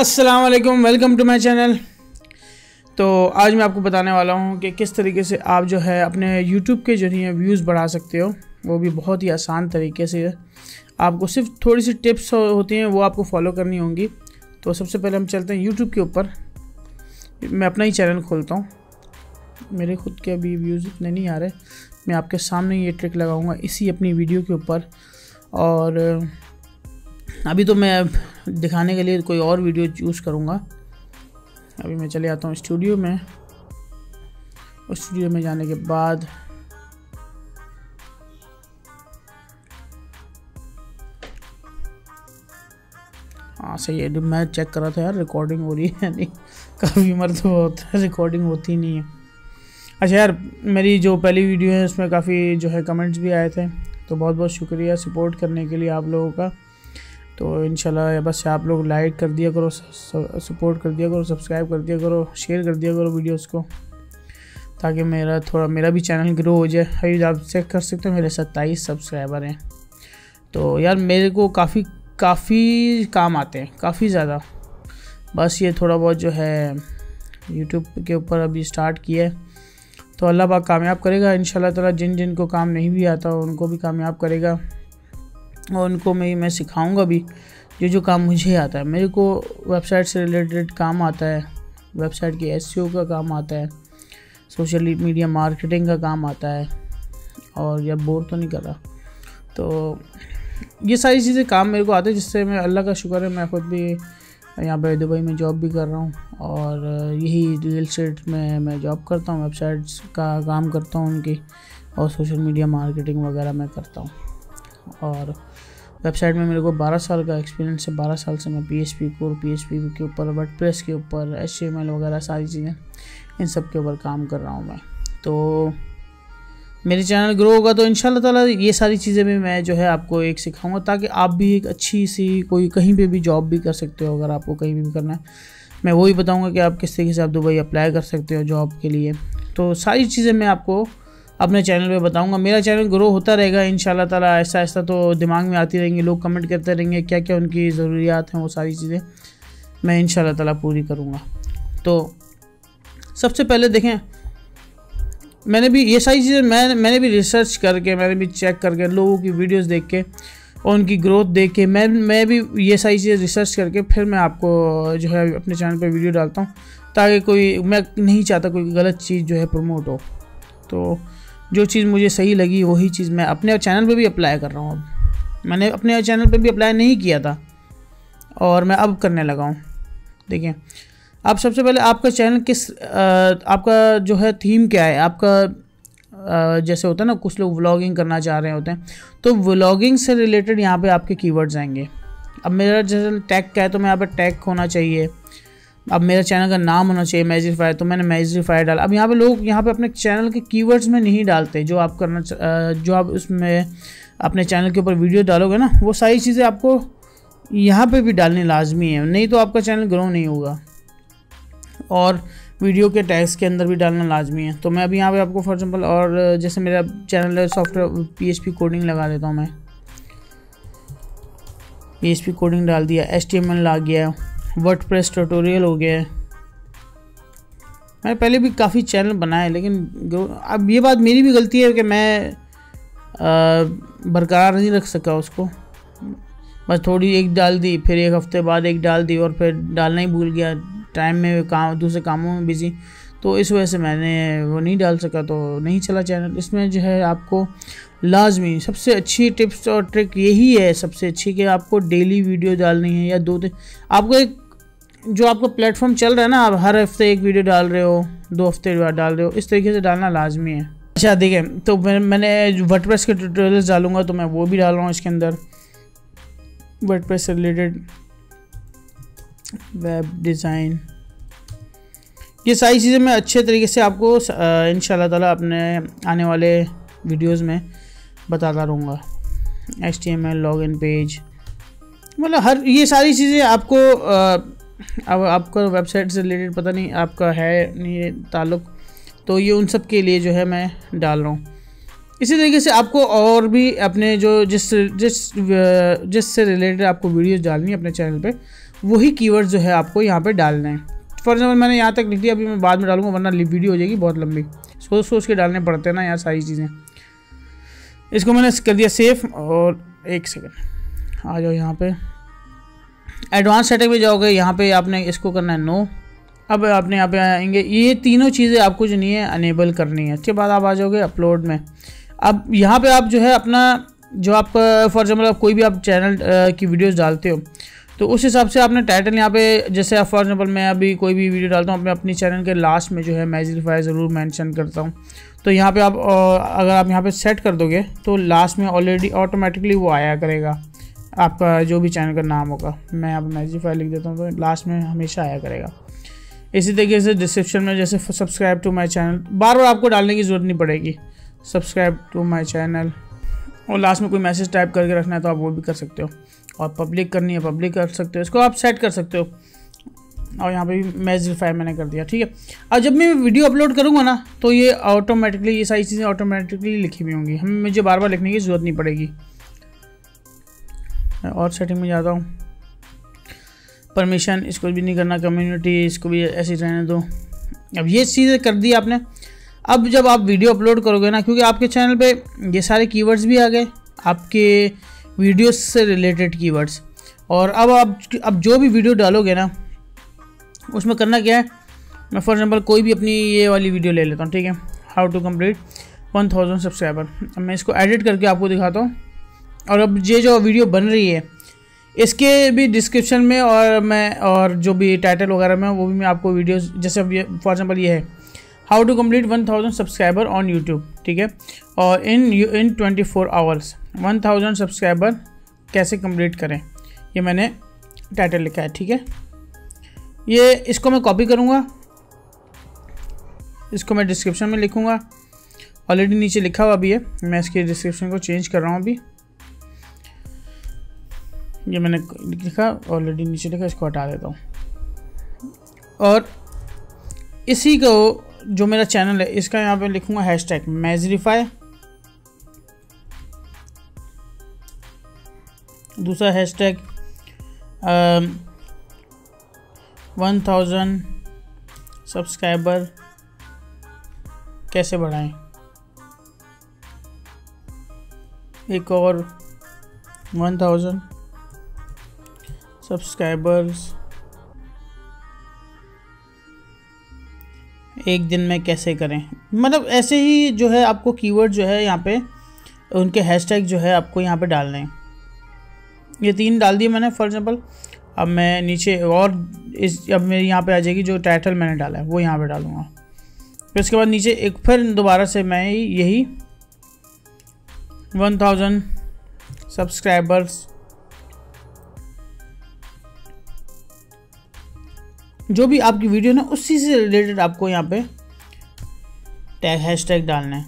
अस्सलाम वालेकुम, welcome to my channel. तो आज मैं आपको बताने वाला हूं कि किस तरीके से आप जो है अपने YouTube के जरिए व्यूज़ बढ़ा सकते हो, वो भी बहुत ही आसान तरीके से। आपको सिर्फ थोड़ी सी टिप्स होती हैं, वो आपको फॉलो करनी होंगी। तो सबसे पहले हम चलते हैं YouTube के ऊपर। मैं अपना ही चैनल खोलता हूँ। मेरे खुद के अभी व्यूज़ इतने नहीं आ रहे। मैं आपके सामने ये ट्रिक लगाऊँगा इसी अपनी वीडियो के ऊपर, और अभी तो मैं दिखाने के लिए कोई और वीडियो चूज़ करूँगा। अभी मैं चले आता हूँ स्टूडियो में। और स्टूडियो में जाने के बाद हाँ सही है, मैं चेक कर रहा था यार रिकॉर्डिंग हो रही है नहीं। काफ़ी उम्र तो होता है, रिकॉर्डिंग होती नहीं है। अच्छा यार, मेरी जो पहली वीडियो है उसमें काफ़ी जो है कमेंट्स भी आए थे, तो बहुत बहुत शुक्रिया सपोर्ट करने के लिए आप लोगों का। तो इंशाल्लाह बस आप लोग लाइक कर दिया करो, सपोर्ट कर दिया करो, सब्सक्राइब कर दिया करो, शेयर कर दिया करो वीडियोस को, ताकि मेरा भी चैनल ग्रो हो जाए। अभी आप चेक कर सकते हो मेरे 27 सब्सक्राइबर हैं। तो यार मेरे को काफ़ी काम आते हैं, काफ़ी ज़्यादा। बस ये थोड़ा बहुत जो है यूट्यूब के ऊपर अभी स्टार्ट किया है, तो अल्लाह पाक कामयाब करेगा इंशाल्लाह ताला। जिन जिन को काम नहीं भी आता उनको भी कामयाब करेगा, और उनको मैं सिखाऊंगा भी जो काम मुझे आता है। मेरे को वेबसाइट से रिलेटेड काम आता है, वेबसाइट के एसईओ का काम आता है, सोशल मीडिया मार्केटिंग का काम आता है। और या बोर तो नहीं कर रहा, तो ये सारी चीज़ें काम मेरे को आते हैं, जिससे मैं अल्लाह का शुक्र है। मैं खुद भी यहाँ पे दुबई में जॉब भी कर रहा हूँ, और यही रियल स्टेट में मैं जॉब करता हूँ, वेबसाइट्स का काम करता हूँ उनकी, और सोशल मीडिया मार्केटिंग वगैरह मैं करता हूँ। और वेबसाइट में मेरे को 12 साल का एक्सपीरियंस है। 12 साल से मैं PHP कोर, PHP के ऊपर, वर्डप्रेस के ऊपर, HTML वगैरह सारी चीज़ें, इन सब के ऊपर काम कर रहा हूँ मैं। तो मेरे चैनल ग्रो होगा तो इंशाल्लाह ताला ये सारी चीज़ें भी मैं जो है आपको एक सिखाऊंगा, ताकि आप भी एक अच्छी सी कोई कहीं पे भी जॉब भी कर सकते हो। अगर आपको कहीं भी करना है, मैं वही बताऊँगा कि आप किस तरीके से आप दुबई अप्लाई कर सकते हो जॉब के लिए। तो सारी चीज़ें मैं आपको अपने चैनल पे बताऊंगा। मेरा चैनल ग्रो होता रहेगा इंशाल्लाह ताला, ऐसा ऐसा तो दिमाग में आती रहेंगी। लोग कमेंट करते रहेंगे क्या क्या उनकी ज़रूरियात हैं, वो सारी चीज़ें मैं इंशाल्लाह ताला पूरी करूँगा। तो सबसे पहले देखें, मैंने भी ये सारी चीज़ें मैंने भी रिसर्च करके, मैंने भी चेक करके, लोगों की वीडियोज़ देख के और उनकी ग्रोथ देख के, मैं भी ये सारी चीज़ें रिसर्च करके फिर मैं आपको जो है अपने चैनल पर वीडियो डालता हूँ, ताकि कोई, मैं नहीं चाहता कोई गलत चीज़ जो है प्रमोट हो। तो जो चीज़ मुझे सही लगी वही चीज़ मैं अपने चैनल पे भी अप्लाई कर रहा हूँ। अब मैंने अपने चैनल पे भी अप्लाई नहीं किया था, और मैं अब करने लगा हूँ। देखिए, आप सबसे पहले आपका चैनल आपका जो है थीम क्या है आपका। जैसे होता है ना, कुछ लोग व्लॉगिंग करना चाह रहे होते हैं, तो व्लॉगिंग से रिलेटेड यहाँ पे आपके कीवर्ड्स आएंगे। अब मेरा जैसे टैग क्या है, तो मैं यहाँ पर टैग होना चाहिए। अब मेरा चैनल का नाम होना चाहिए मैज़रीफाई, तो मैंने मैज़रीफाई डाला। अब यहाँ पे लोग यहाँ पे अपने चैनल के कीवर्ड्स में नहीं डालते, जो आप उसमें अपने चैनल के ऊपर वीडियो डालोगे ना, वो सारी चीज़ें आपको यहाँ पे भी डालनी लाजमी है, नहीं तो आपका चैनल ग्रो नहीं होगा। और वीडियो के टैग्स के अंदर भी डालना लाजमी है। तो मैं अभी यहाँ पर आपको फॉर एग्जाम्पल, और जैसे मेरा चैनल है सॉफ्टवेयर PHP कोडिंग लगा देता हूँ मैं। PHP कोडिंग डाल दिया, HTML आ गया, वर्डप्रेस ट्यूटोरियल हो गया है। मैंने पहले भी काफ़ी चैनल बनाए, लेकिन अब ये बात मेरी भी गलती है कि मैं बरकरार नहीं रख सका उसको। बस थोड़ी एक डाल दी, फिर एक हफ्ते बाद एक डाल दी, और फिर डालना ही भूल गया। टाइम में दूसरे कामों में बिजी, तो इस वजह से मैंने वो नहीं डाल सका, तो नहीं चला चैनल। इसमें जो है आपको लाजमी सबसे अच्छी टिप्स और ट्रिक यही है सबसे अच्छी, कि आपको डेली वीडियो डालनी है, या दो दिन। आपको एक जो आपका प्लेटफॉर्म चल रहा है ना, आप हर हफ्ते एक वीडियो डाल रहे हो, 2 हफ्ते डाल रहे हो, इस तरीके से डालना लाजमी है। अच्छा देखें, तो मैंने वर्डप्रेस के ट्यूटोरियल्स डालूंगा, तो मैं वो भी डाल रहा हूँ इसके अंदर। वर्डप्रेस से रिलेटेड वेब डिज़ाइन, ये सारी चीज़ें मैं अच्छे तरीके से आपको इंशाल्लाह ताला अपने आने वाले वीडियोस में बताता रहूँगा। HTML, लॉगिन पेज, मतलब हर ये सारी चीज़ें आपको, अब आपका वेबसाइट से रिलेटेड पता नहीं आपका है नहीं ताल्लुक़, तो ये उन सब के लिए जो है मैं डाल रहा हूँ। इसी तरीके से आपको और भी अपने जो जिस से रिलेटेड आपको वीडियोस डालनी है अपने चैनल पे, वही कीवर्ड जो है आपको यहाँ पे डालना है। फॉर एग्जाम्पल मैंने यहाँ तक लिख लिया, अभी मैं बाद में डालूंगा वरना वीडियो हो जाएगी बहुत लंबी, सोच सोच के डालने पड़ते हैं ना यार सारी चीज़ें। इसको मैंने कर दिया सेफ, और एक सेकेंड आ जाओ यहाँ पे एडवांस सेटिंग में जाओगे, यहाँ पे आपने इसको करना है नो। अब आपने यहाँ पे आएंगे, ये तीनों चीज़ें आपको जो नहीं है अनेबल करनी है। उसके बाद आप आ जाओगे अपलोड में। अब यहाँ पे आप जो है अपना जो आप फॉर एग्जाम्पल आप कोई भी आप चैनल की वीडियोस डालते हो तो उस हिसाब से आपने टाइटल यहाँ पे, जैसे आप फॉर एग्जाम्पल मैं अभी कोई भी वीडियो डालता हूँ अपने अपनी चैनल के लास्ट में जो है मैज़रिफाई ज़रूर मेंशन करता हूँ। तो यहाँ पे आप अगर आप यहाँ पे सेट कर दोगे तो लास्ट में ऑलरेडी ऑटोमेटिकली वो आया करेगा, आपका जो भी चैनल का नाम होगा। मैं यहाँ पर मैज़रिफाई लिख देता हूँ तो लास्ट में हमेशा आया करेगा। इसी तरीके से डिस्क्रिप्शन में जैसे सब्सक्राइब टू माई चैनल, बार बार आपको डालने की ज़रूरत नहीं पड़ेगी सब्सक्राइब टू माई चैनल। और लास्ट में कोई मैसेज टाइप करके रखना है तो आप वो भी कर सकते हो, और पब्लिक करनी है पब्लिक कर सकते हो, इसको आप सेट कर सकते हो। और यहाँ पे भी मैज़रिफाई मैंने कर दिया, ठीक है। अब जब मैं वीडियो अपलोड करूँगा ना तो ये ऑटोमेटिकली ये सारी चीज़ें ऑटोमेटिकली लिखी हुई होंगी, हमें मुझे बार बार लिखने की ज़रूरत नहीं पड़ेगी। और सेटिंग में जाता हूँ, परमिशन इसको भी नहीं करना, कम्युनिटी इसको भी ऐसे रहने दो। अब ये चीज़ें कर दी आपने। अब जब आप वीडियो अपलोड करोगे ना, क्योंकि आपके चैनल पे ये सारे कीवर्ड्स भी आ गए आपके वीडियोस से रिलेटेड कीवर्ड्स, और अब आप अब जो भी वीडियो डालोगे ना उसमें करना क्या है, मैं फॉर एग्जांपल कोई भी अपनी ये वाली वीडियो ले लेता हूँ, ठीक है, हाउ टू कंप्लीट 1000 सब्सक्राइबर। अब मैं इसको एडिट करके आपको दिखाता हूँ। और अब ये जो वीडियो बन रही है इसके भी डिस्क्रिप्शन में और मैं और जो भी टाइटल वगैरह में वो भी मैं आपको वीडियोस, जैसे अब ये फॉर एग्जाम्पल ये है how to complete 1000 subscriber on YouTube, ठीक है, और इन 24 आवर्स 1000 सब्सक्राइबर कैसे कंप्लीट करें, ये मैंने टाइटल लिखा है, ठीक है। ये इसको मैं कॉपी करूँगा, इसको मैं डिस्क्रिप्शन में लिखूँगा, ऑलरेडी नीचे लिखा हुआ भी है, मैं इसके डिस्क्रिप्शन को चेंज कर रहा हूँ अभी। ये मैंने लिखा ऑलरेडी नीचे लिखा, इसको हटा देता हूँ। और इसी को जो मेरा चैनल है इसका यहाँ पे लिखूँगा हैशटैग मैज़रिफाई, दूसरा हैशटैग 1000 सब्सक्राइबर कैसे बढ़ाएं, एक और 1000 सब्सक्राइबर्स एक दिन में कैसे करें। मतलब ऐसे ही जो है आपको कीवर्ड जो है यहाँ पे उनके हैशटैग जो है आपको यहाँ पे डालने हैं। ये तीन डाल दिए मैंने फॉर एग्जांपल। अब मैं नीचे और इस अब मेरी यहाँ पे आ जाएगी जो टाइटल मैंने डाला है वो यहाँ पे डालूँगा। फिर उसके बाद नीचे एक फिर दोबारा से मैं यही 1000 सब्सक्राइबर्स जो भी आपकी वीडियो ना उसी से रिलेटेड आपको यहाँ पे टैग हैशटैग डालना है।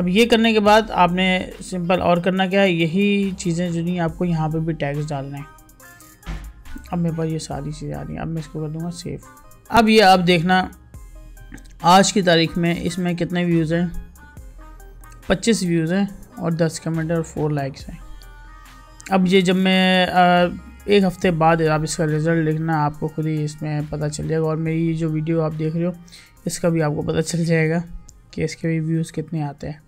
अब ये करने के बाद आपने सिंपल और करना क्या है, यही चीज़ें जो नहीं आपको यहाँ पे भी टैग्स डालने हैं। अब मेरे पास ये सारी चीज़ें आ रही हैं, अब मैं इसको कर दूँगा सेव। अब ये आप देखना आज की तारीख में इसमें कितने व्यूज़ हैं, 25 व्यूज़ हैं और 10 कमेंट और 4 लाइक्स हैं। अब ये जब मैं एक हफ्ते बाद आप इसका रिज़ल्ट लिखना, आपको खुद ही इसमें पता चल जाएगा। और मेरी जो वीडियो आप देख रहे हो इसका भी आपको पता चल जाएगा कि इसके भी व्यूज़ कितने आते हैं।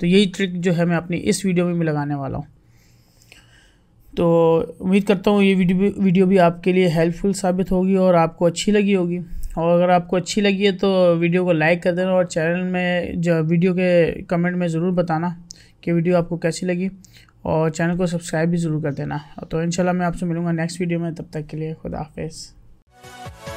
तो यही ट्रिक जो है मैं अपनी इस वीडियो में भी लगाने वाला हूँ। तो उम्मीद करता हूँ ये वीडियो भी आपके लिए हेल्पफुल साबित होगी और आपको अच्छी लगी होगी। और अगर आपको अच्छी लगी है तो वीडियो को लाइक कर देना, और चैनल में जो वीडियो के कमेंट में ज़रूर बताना कि वीडियो आपको कैसी लगी, और चैनल को सब्सक्राइब भी ज़रूर कर देना। तो इंशाल्लाह मैं आपसे मिलूँगा नेक्स्ट वीडियो में, तब तक के लिए खुदा हाफ़िज़।